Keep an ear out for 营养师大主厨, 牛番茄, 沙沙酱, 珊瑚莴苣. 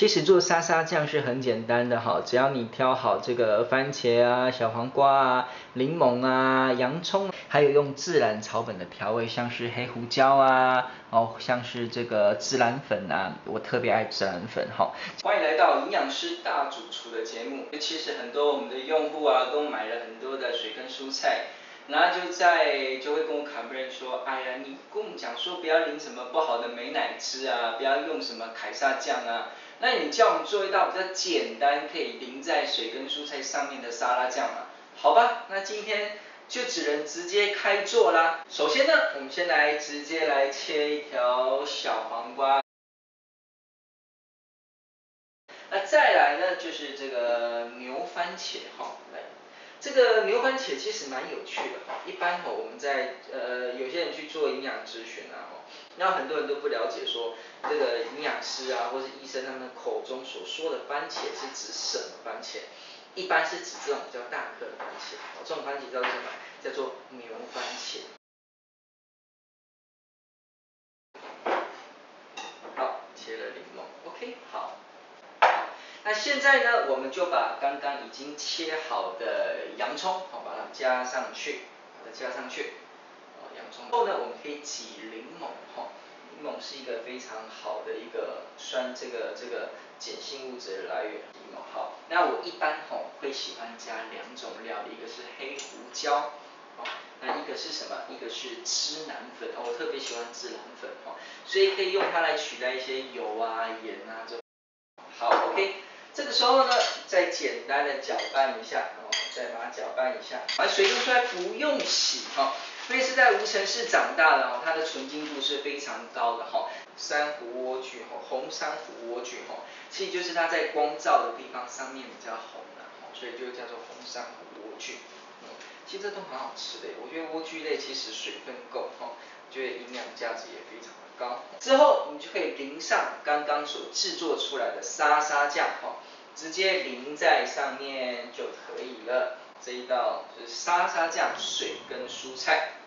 其实做沙沙酱是很简单的哈，只要你挑好这个番茄啊、小黄瓜啊、柠檬啊、洋葱，还有用自然草本的调味，像是黑胡椒啊，哦，像是这个孜然粉啊，我特别爱孜然粉哈。欢迎来到营养师大主厨的节目。其实很多我们的用户啊，都买了很多的水跟蔬菜。 然后就会跟我 complain 说，哎呀，你跟我们讲说不要淋什么不好的美乃滋啊，不要用什么凯撒酱啊，那你叫我们做一道比较简单可以淋在水跟蔬菜上面的沙拉酱嘛？好吧，那今天就只能直接开做啦。首先呢，我们先来直接来切一条小黄瓜，那再来呢就是这个牛番茄哈，来。 这个牛番茄其实蛮有趣的哈，一般我们在有些人去做营养咨询啊哈，然后很多人都不了解说这个营养师啊或是医生他们口中所说的番茄是指什么番茄，一般是指这种比较大颗的番茄，这种番茄叫做什么？叫做牛番茄。 那现在呢，我们就把刚刚已经切好的洋葱，好，把它加上去，把它加上去，哦，洋葱。后呢，我们可以挤柠檬，哈，柠檬是一个非常好的一个酸这个碱性物质的来源，柠檬。好，那我一般会喜欢加两种料理，一个是黑胡椒，哦，那一个是什么？一个是孜然粉，哦，我特别喜欢孜然粉，哦，所以可以用它来取代一些油啊、盐啊这种。好 ，OK。 这个时候呢，再简单的搅拌一下，哦，再把它搅拌一下。而水用出来不用洗哈，因为是在无尘室长大的哦，它的纯净度是非常高的哈。珊瑚莴苣哈，红珊瑚莴苣哈，其实就是它在光照的地方上面比较红了哈，所以就叫做红珊瑚莴苣。其实这都很好吃的，我觉得莴苣类其实水分够哈，觉得营养价值也非常。 之后，你就可以淋上刚刚所制作出来的沙沙酱，哈，直接淋在上面就可以了。这一道就是沙沙酱水跟蔬菜。